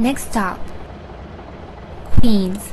Next stop, Queens.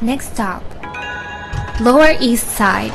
Next stop, Lower East Side.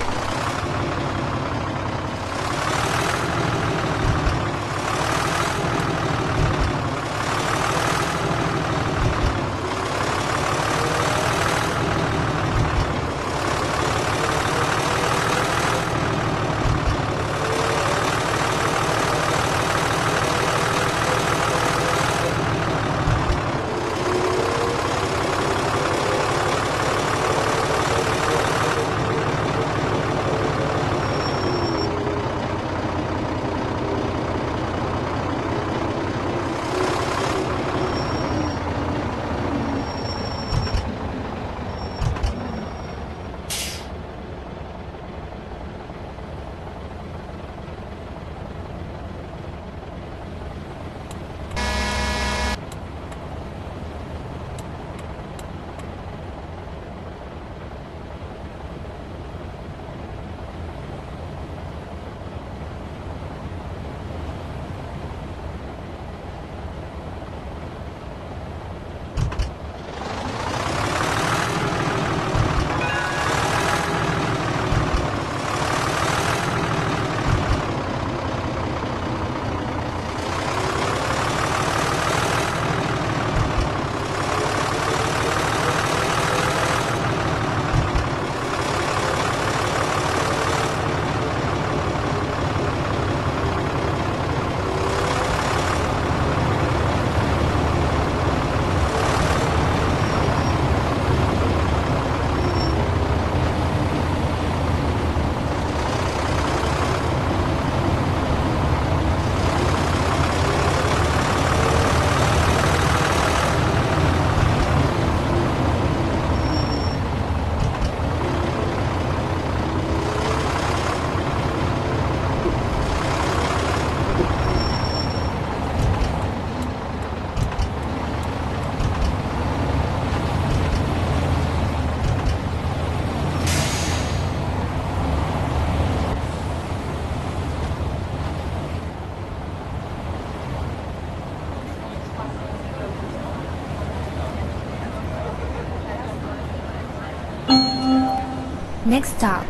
Next stop,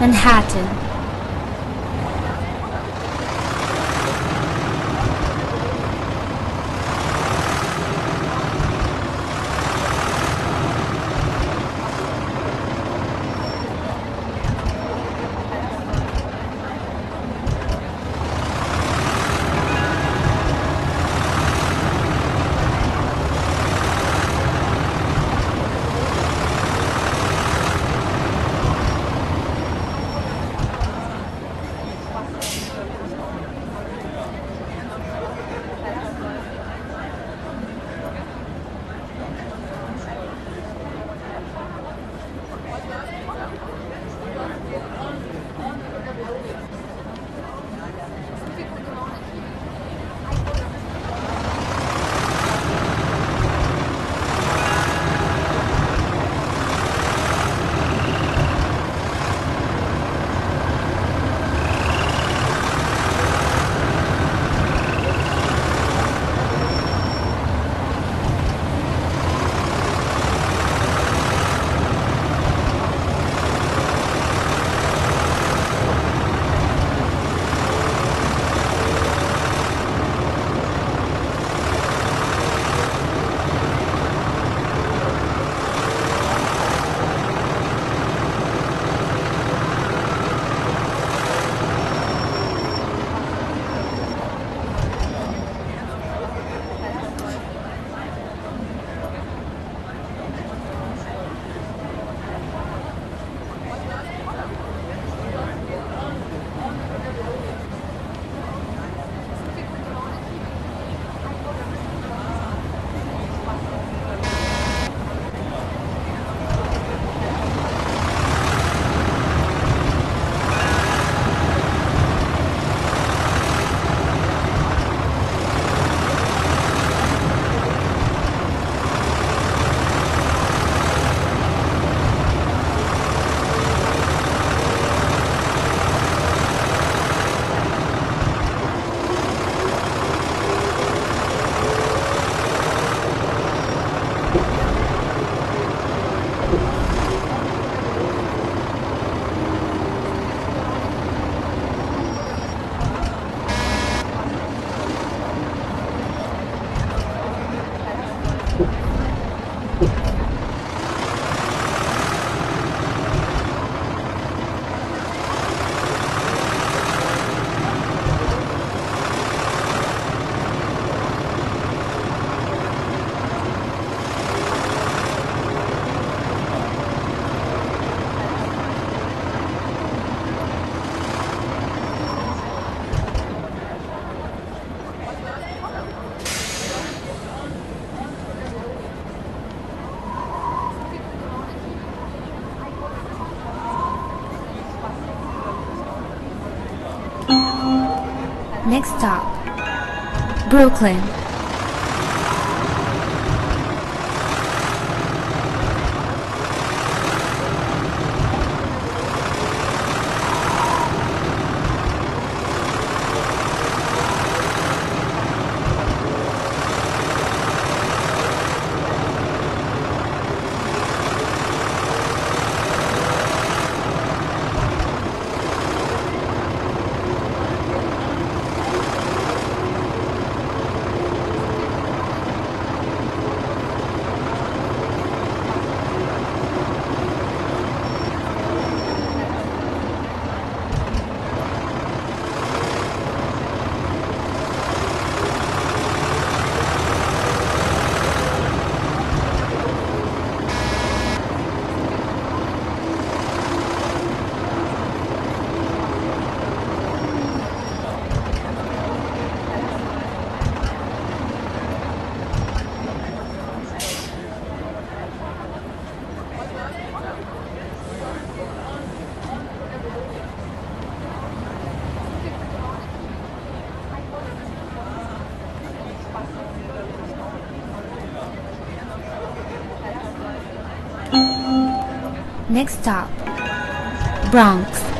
Manhattan. Next stop, Brooklyn. Next stop, Bronx.